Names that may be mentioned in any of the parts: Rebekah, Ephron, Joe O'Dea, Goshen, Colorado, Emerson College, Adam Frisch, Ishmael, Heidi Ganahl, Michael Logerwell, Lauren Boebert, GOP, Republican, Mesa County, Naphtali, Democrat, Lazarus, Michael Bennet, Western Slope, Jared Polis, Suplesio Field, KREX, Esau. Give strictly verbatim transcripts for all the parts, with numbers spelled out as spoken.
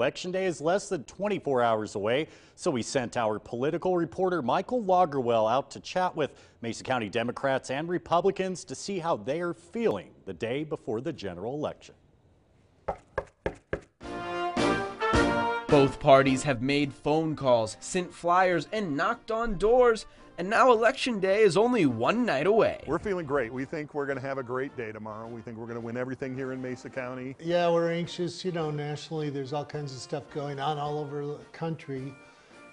Election day is less than twenty-four hours away, so we sent our political reporter Michael Logerwell out to chat with Mesa County Democrats and Republicans to see how they are feeling the day before the general election. Both parties have made phone calls, sent flyers, and knocked on doors, and now Election Day is only one night away. We're feeling great. We think we're going to have a great day tomorrow. We think we're going to win everything here in Mesa County. Yeah, we're anxious. You know, nationally, there's all kinds of stuff going on all over the country.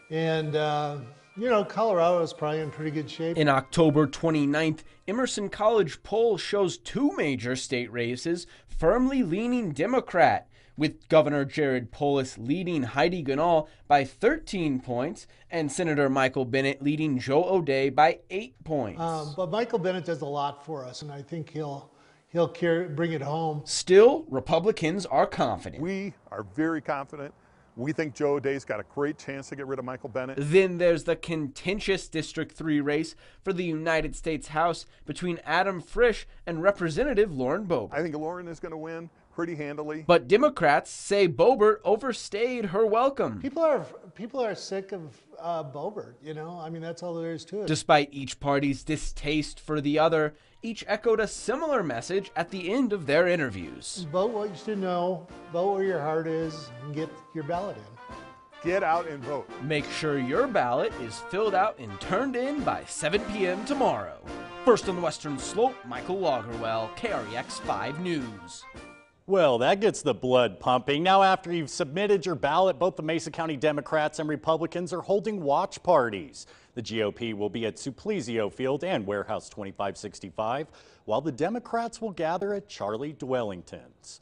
And, uh, you know, Colorado is probably in pretty good shape. In October twenty-ninth, Emerson College poll shows two major state races firmly leaning Democrat, with Governor Jared Polis leading Heidi Ganahl by thirteen points and Senator Michael Bennet leading Joe O'Dea by eight points. Um, but Michael Bennet does a lot for us, and I think he'll he'll carry, bring it home. Still, Republicans are confident. We are very confident. We think Joe O'Dea's got a great chance to get rid of Michael Bennet. Then there's the contentious District three race for the United States House between Adam Frisch and Representative Lauren Boebert. I think Lauren is going to win pretty handily. But Democrats say Boebert overstayed her welcome. People are people are sick of uh, Boebert, you know? I mean, that's all there is to it. Despite each party's distaste for the other, each echoed a similar message at the end of their interviews. Vote what you should know, vote where your heart is, and get your ballot in. Get out and vote. Make sure your ballot is filled out and turned in by seven p m tomorrow. First on the Western Slope, Michael Logerwell, K R E X five News. Well, that gets the blood pumping. Now, after you've submitted your ballot, both the Mesa County Democrats and Republicans are holding watch parties. The G O P will be at Suplesio Field and Warehouse twenty-five sixty-five, while the Democrats will gather at Charlie Dwellington's.